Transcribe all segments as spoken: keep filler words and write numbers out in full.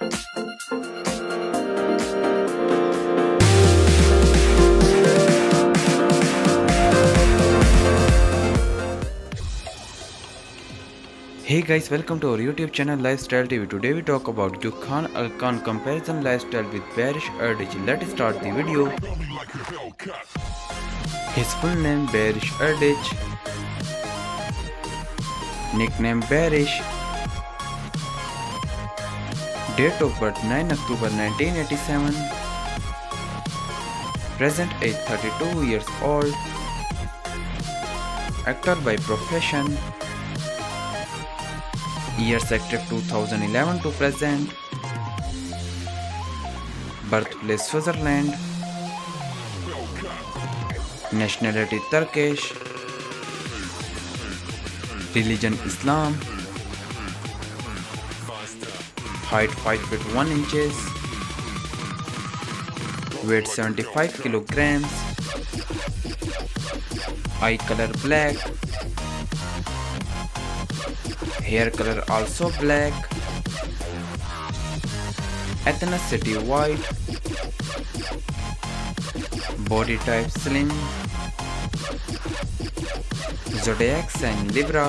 Hey guys, welcome to our YouTube channel LifeStyle T V. Today we talk about Gokhan Alkan comparison lifestyle with Barış Arduç. Let's start the video. His full name Barış Arduç, nickname Barış, date of birth nine October nineteen eighty-seven, present age thirty-two years old, actor by profession, years active two thousand eleven to present, birthplace Switzerland, nationality Turkish, religion Islam, height five feet one inches, weight seventy-five kilograms, eye color black, hair color also black, ethnicity white, body type slim, zodiac sign Libra,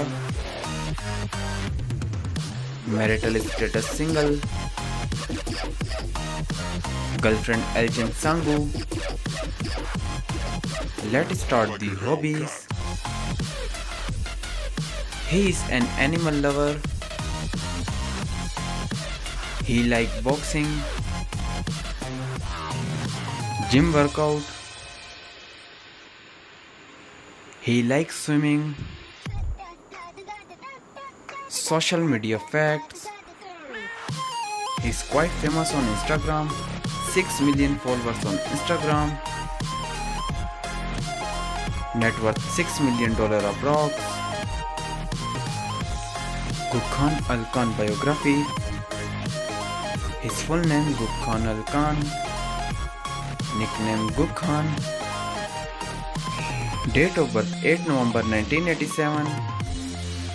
marital status single, girlfriend Elçin Sangu. Let's start the hobbies. He is an animal lover. He likes boxing, gym workout. He likes swimming. Social media facts. He is quite famous on Instagram. six million followers on Instagram. Net worth six million dollars abroad. Gokhan Alkan biography. His full name Gokhan Alkan, nickname Gokhan. Date of birth eight November nineteen eighty-seven,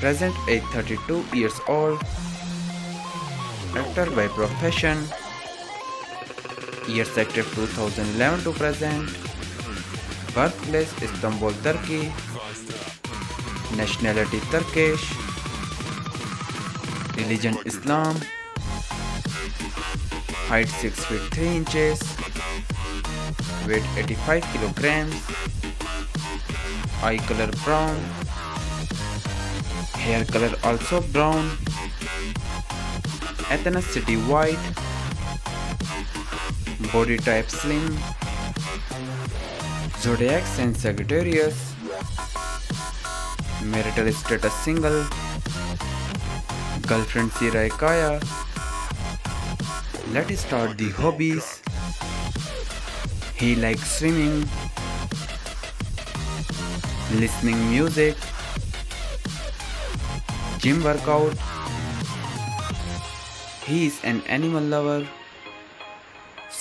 present age thirty-two years old, actor by profession, years active two thousand eleven to present, birthplace Istanbul, Turkey, nationality Turkish, religion Islam, height six feet three inches, weight eighty-five kilograms, eye color brown, hair color also brown, ethnicity white, body type slim, zodiac sign Sagittarius, marital status single, girlfriend Siraikaya. Let's start the hobbies. He likes swimming, listening music, gym workout. He is an animal lover.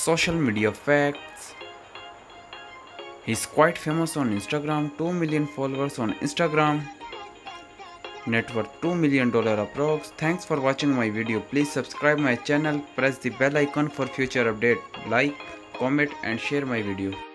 Social media facts. He is quite famous on Instagram. two million followers on Instagram. Net worth two million dollars approx. Thanks for watching my video. Please subscribe my channel, press the bell icon for future update, like, comment and share my video.